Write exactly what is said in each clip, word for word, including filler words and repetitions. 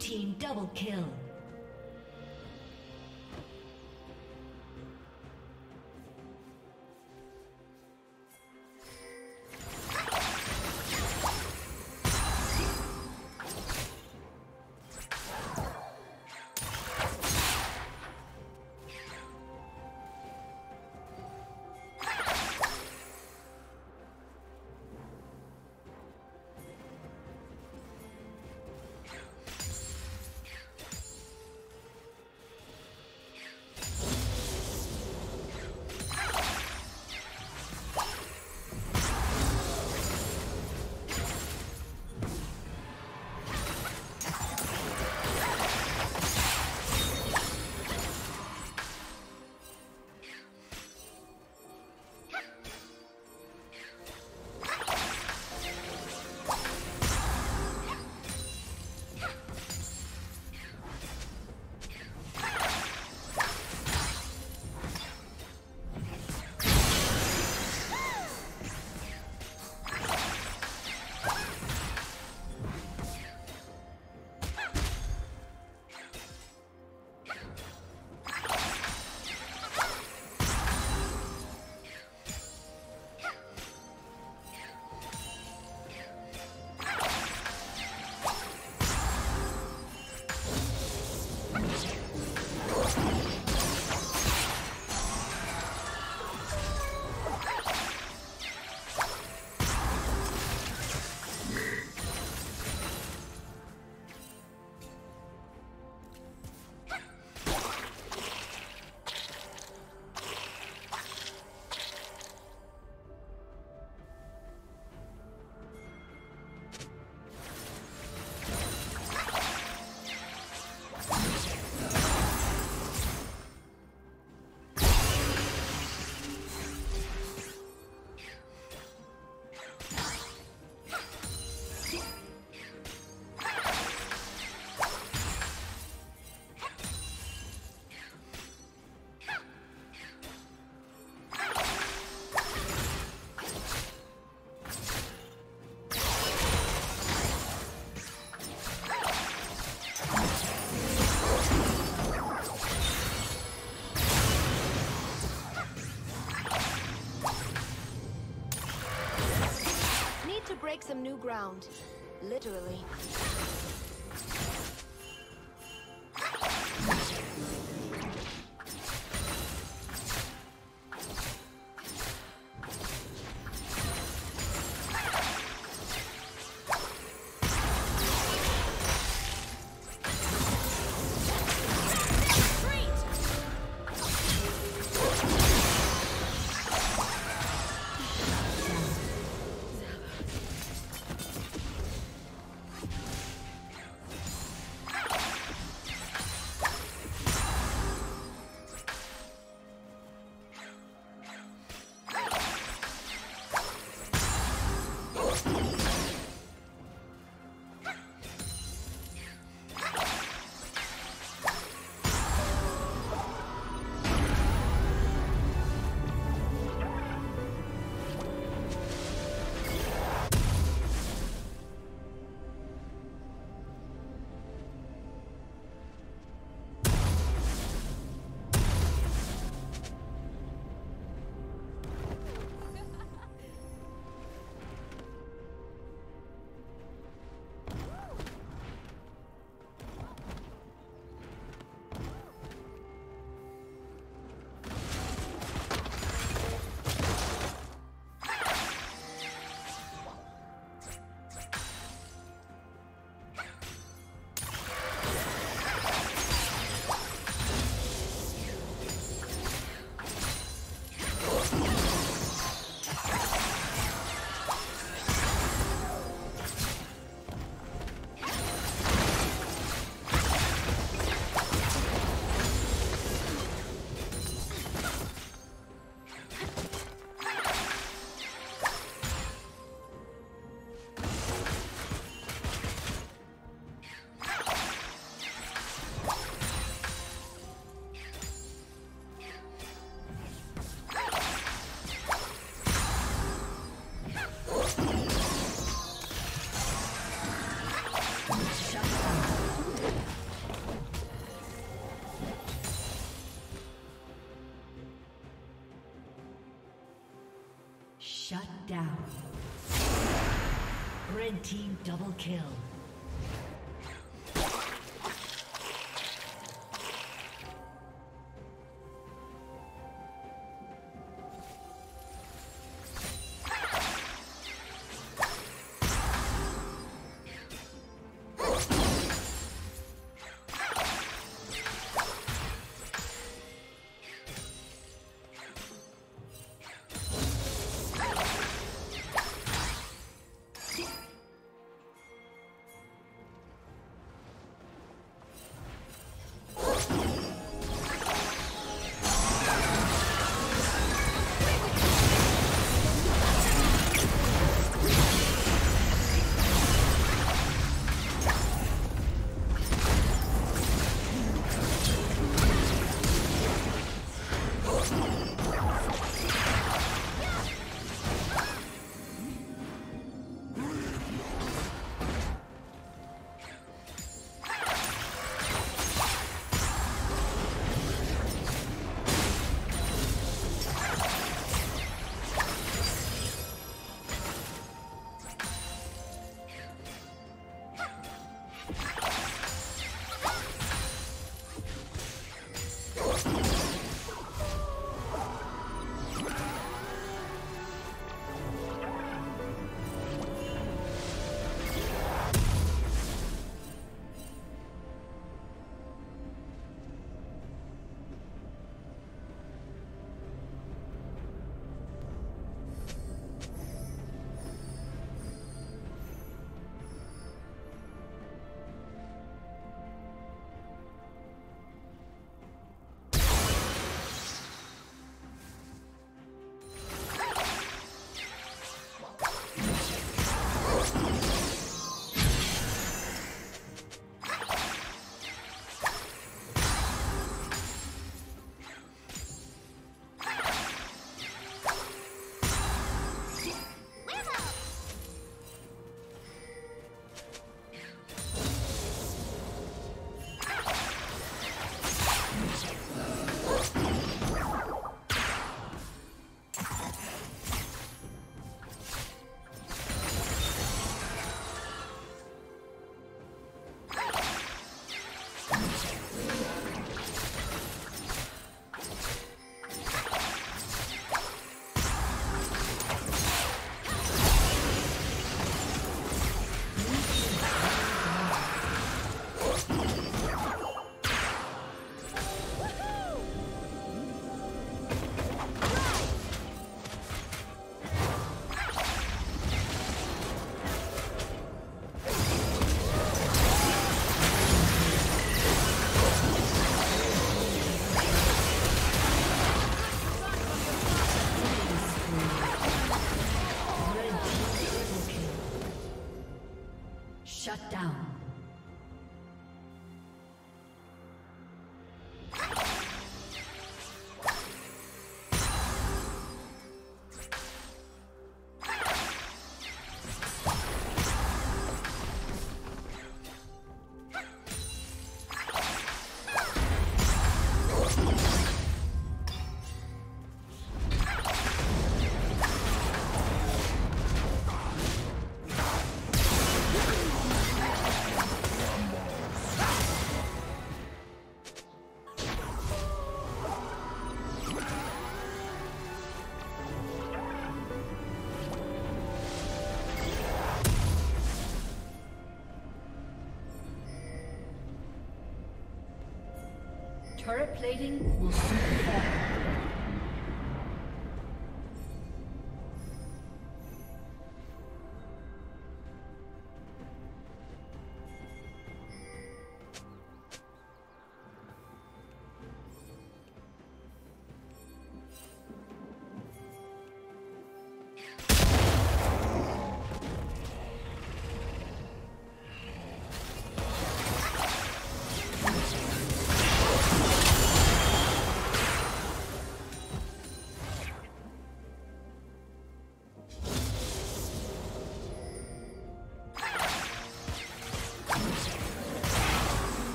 Team double kill. ground, literally. Shut down. Red team double kill. Turret plating will soon fall.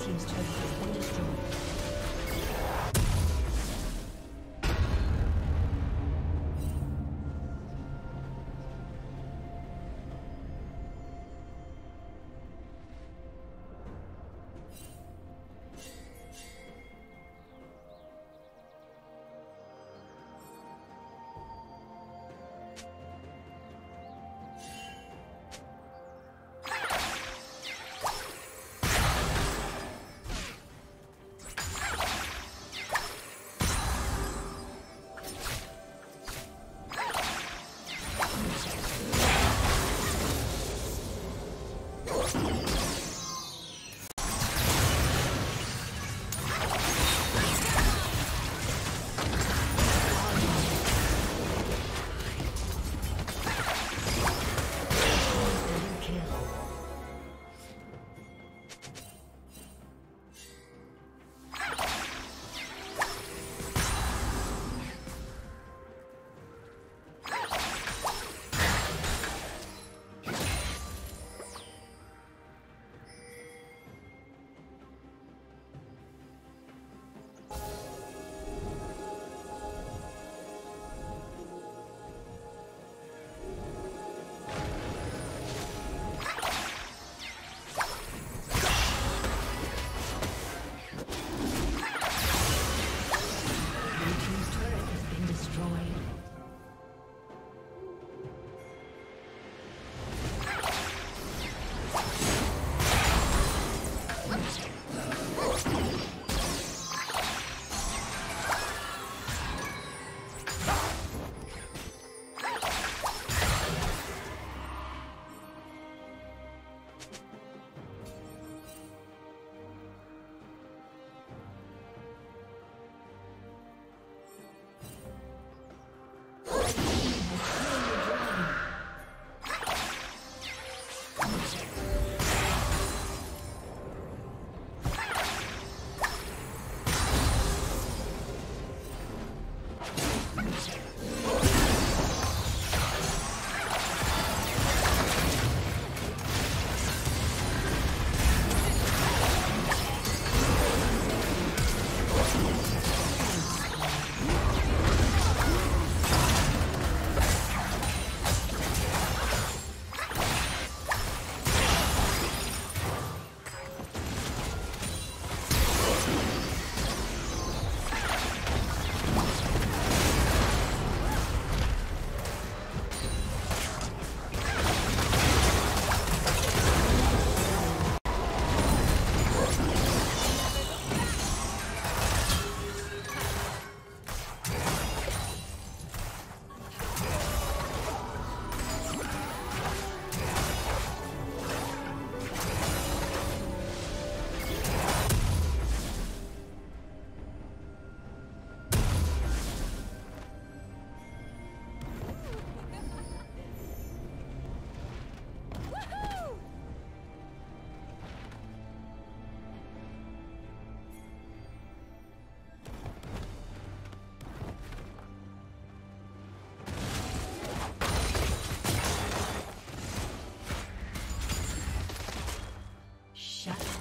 Team's turret has been destroyed.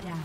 down.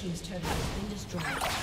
Team's turret has been destroyed. Team's turret has been destroyed.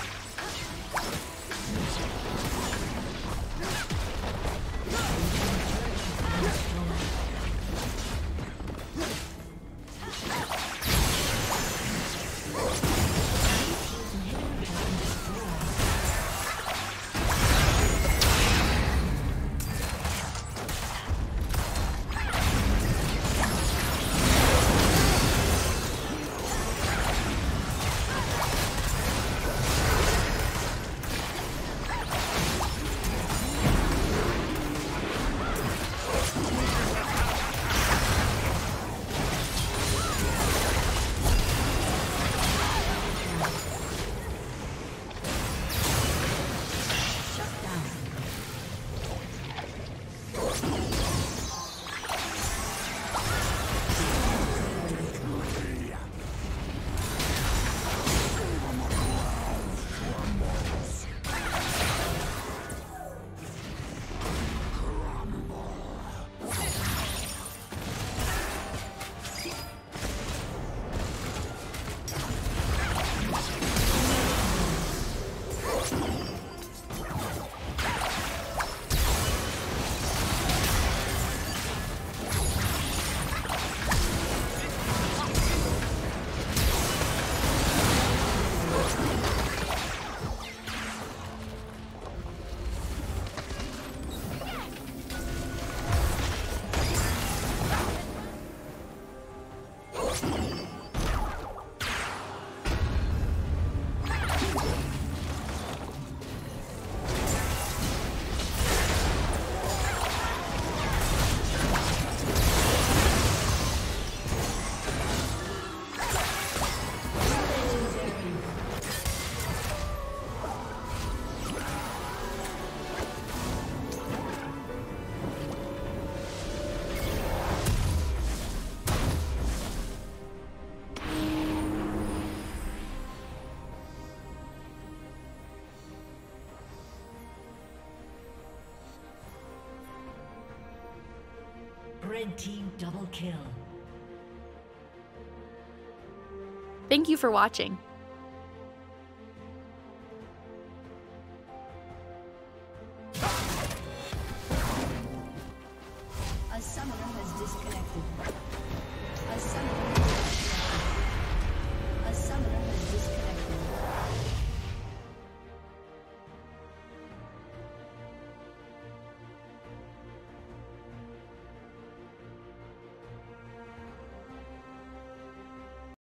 Red team double kill. Thank you for watching. A summoner has disconnected. A summoner